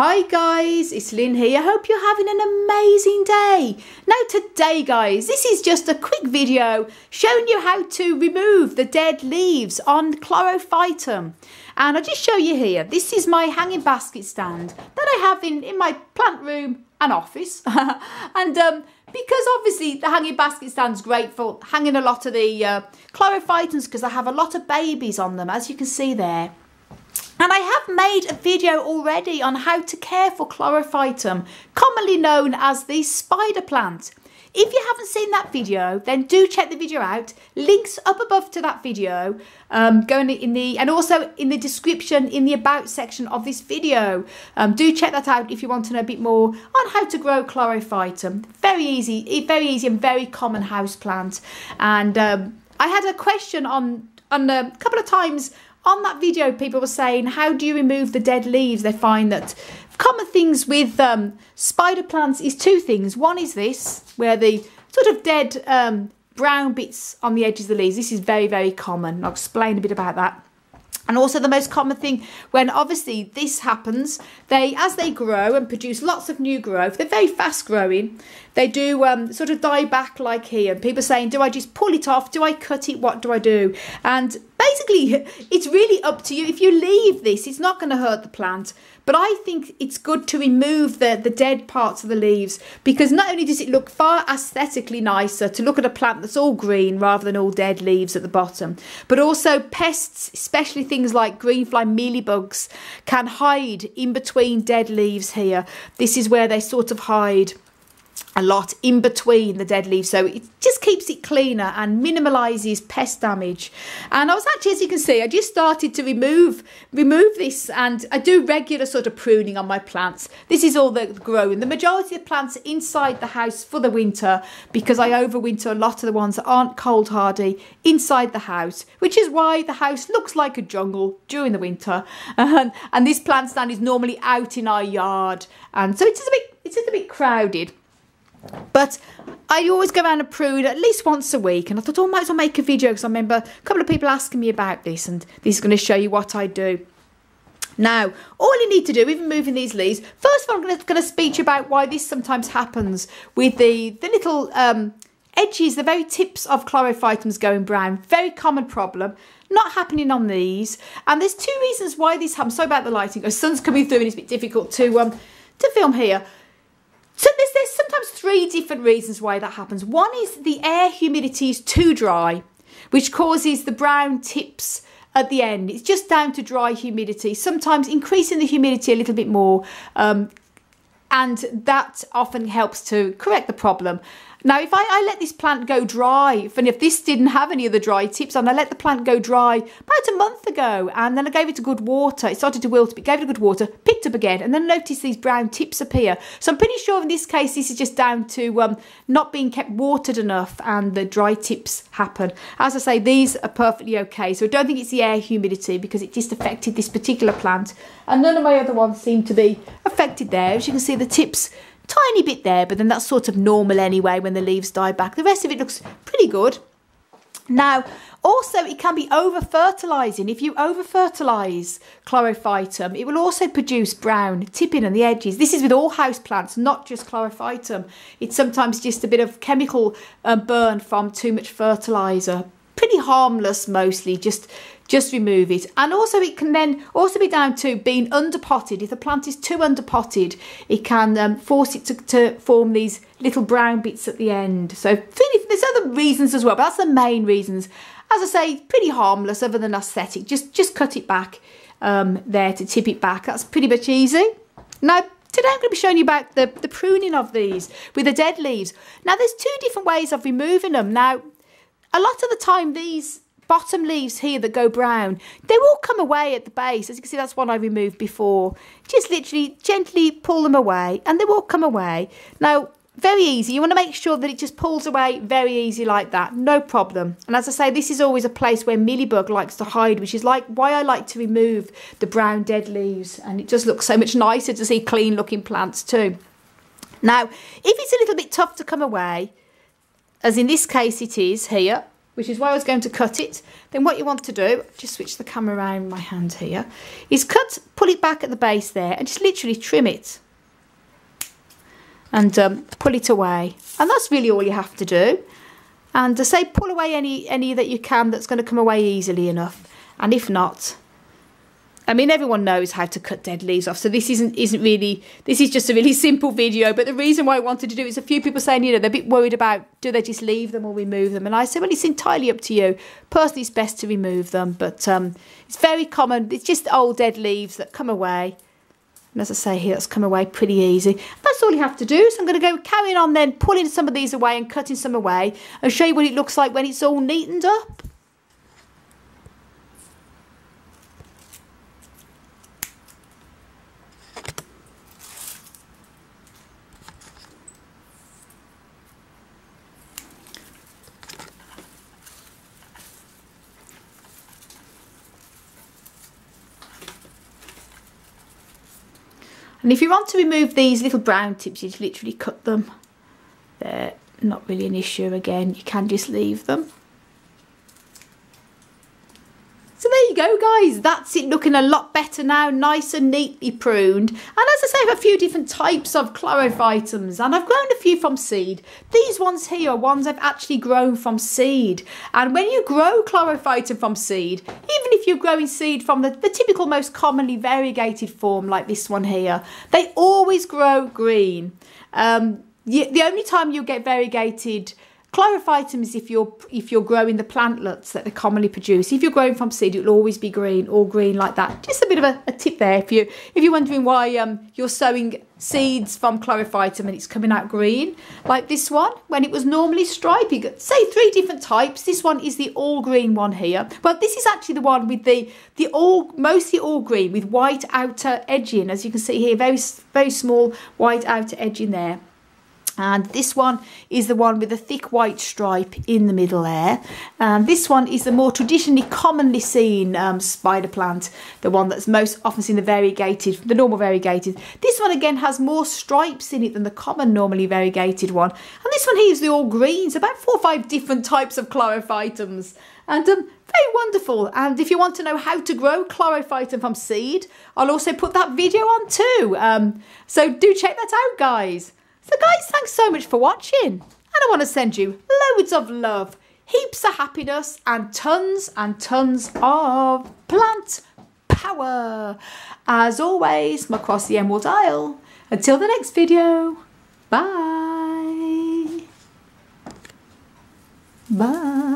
Hi guys, it's Lynn here. I hope you're having an amazing day. Now today guys, this is just a quick video showing you how to remove the dead leaves on Chlorophytum. And I'll just show you here, this is my hanging basket stand that I have in my plant room and office. And because obviously the hanging basket stand's great for hanging a lot of the Chlorophytums because I have a lot of babies on them, as you can see there. And I have made a video already on how to care for Chlorophytum, commonly known as the spider plant. If you haven't seen that video, then do check the video out. Links up above to that video, and also in the description in the about section of this video. Do check that out if you want to know a bit more on how to grow Chlorophytum. Very easy and very common house plant. And I had a question on a couple of times. On that video, people were saying, how do you remove the dead leaves? They find that common things with spider plants is two things. One is this, where the sort of dead brown bits on the edges of the leaves. This is very, very common. I'll explain a bit about that. And also the most common thing, when obviously this happens, as they grow and produce lots of new growth, they're very fast growing, they do sort of die back like here. And people are saying, do I just pull it off? Do I cut it? What do I do? And basically, it's really up to you. If you leave this, it's not going to hurt the plant. But I think it's good to remove the dead parts of the leaves, because not only does it look far aesthetically nicer to look at a plant that's all green rather than all dead leaves at the bottom, but also pests, especially things like greenfly, mealybugs, can hide in between dead leaves here. This is where they sort of hide a lot in between the dead leaves, so it just keeps it cleaner and minimalizes pest damage. And I was actually, as you can see, I just started to remove this, and I do regular sort of pruning on my plants. This is all that's growing. The majority of plants are inside the house for the winter, because I overwinter a lot of the ones that aren't cold hardy inside the house, which is why the house looks like a jungle during the winter. And this plant stand is normally out in our yard, and so it's just a bit crowded. But I always go around and prune at least once a week, and I thought, oh, I might as well make a video, because I remember a couple of people asking me about this, and this is going to show you what I do. Now, all you need to do with removing these leaves, first of all, I'm going to speak to you about why this sometimes happens with the little edges, the very tips of Chlorophytums going brown. Very common problem. Not happening on these. And there's two reasons why this happens. Sorry about the lighting. The sun's coming through and it's a bit difficult to film here. So there's sometimes three different reasons why that happens. One is the air humidity is too dry, which causes the brown tips at the end. It's just down to dry humidity. Sometimes increasing the humidity a little bit more, and that often helps to correct the problem. Now, if I let this plant go dry, and if this didn't have any of the dry tips, and I let the plant go dry about a month ago, and then I gave it a good water, it started to wilt, but gave it a good water, picked up again, and then noticed these brown tips appear. So I'm pretty sure in this case, this is just down to not being kept watered enough, and the dry tips happen. As I say, these are perfectly okay. So I don't think it's the air humidity, because it just affected this particular plant, and none of my other ones seem to be affected there. As you can see, the tips, tiny bit there, but then that's sort of normal anyway when the leaves die back. The rest of it looks pretty good. Now, also it can be over-fertilising. If you over-fertilise Chlorophytum, it will also produce brown tipping on the edges. This is with all house plants, not just Chlorophytum. It's sometimes just a bit of chemical burn from too much fertiliser. Pretty harmless mostly, just remove it. And also it can then also be down to being underpotted. If the plant is too underpotted, it can force it to form these little brown bits at the end. So there's other reasons as well, but that's the main reasons. As I say, pretty harmless other than aesthetic. Just cut it back there to tip it back. That's pretty much easy. Now, today I'm going to be showing you about the pruning of these with the dead leaves. Now, there's two different ways of removing them. Now, a lot of the time, these bottom leaves here that go brown, they will come away at the base. As you can see, that's one I removed before. Just literally gently pull them away, and they will come away. Now, very easy. You want to make sure that it just pulls away very easy like that. No problem. And as I say, this is always a place where mealybug likes to hide, which is like why I like to remove the brown dead leaves. And it just looks so much nicer to see clean looking plants too. Now, if it's a little bit tough to come away, as in this case it is here, which is why I was going to cut it. Then what you want to do, just switch the camera around my hand here, is cut, pull it back at the base there and just literally trim it and pull it away. And that's really all you have to do. And to say pull away any that you can that's going to come away easily enough. And if not, I mean, everyone knows how to cut dead leaves off, so this isn't really, this is just a really simple video. But the reason why I wanted to do it is a few people saying, you know, they're a bit worried about, do they just leave them or remove them? And I said, well, it's entirely up to you. Personally, it's best to remove them, but it's very common. It's just old dead leaves that come away. And as I say here, that's come away pretty easy. That's all you have to do. So I'm going to go carrying on then, pulling some of these away and cutting some away and show you what it looks like when it's all neatened up. And if you want to remove these little brown tips, you just literally cut them. They're not really an issue again, you can just leave them. So there you go guys, that's it, looking a lot better now, nice and neatly pruned. And as I say, I have a few different types of chlorophytums and I've grown a few from seed. These ones here are ones I've actually grown from seed. And when you grow chlorophytum from seed, even if you're growing seed from the typical most commonly variegated form like this one here, they always grow green. The only time you'll get variegated chlorophytum is if you're growing the plantlets that they commonly produce. If you're growing from seed, it'll always be green, all green like that. Just a bit of a tip there if you're wondering why you're sowing seeds from chlorophytum and it's coming out green like this one when it was normally striped. You got, say, three different types. This one is the all green one here. Well, this is actually the one with mostly all green with white outer edging, as you can see here, very very small white outer edging there. And this one is the one with the thick white stripe in the middle there. And this one is the more traditionally commonly seen spider plant, the one that's most often seen, the normal variegated. This one again has more stripes in it than the common normally variegated one. And this one here is the all greens, about 4 or 5 different types of chlorophytums. And very wonderful. And if you want to know how to grow chlorophytum from seed, I'll also put that video on too. So do check that out, guys. So guys, thanks so much for watching, and I want to send you loads of love, heaps of happiness and tons of plant power. As always, from across the Emerald Isle, until the next video, bye. Bye.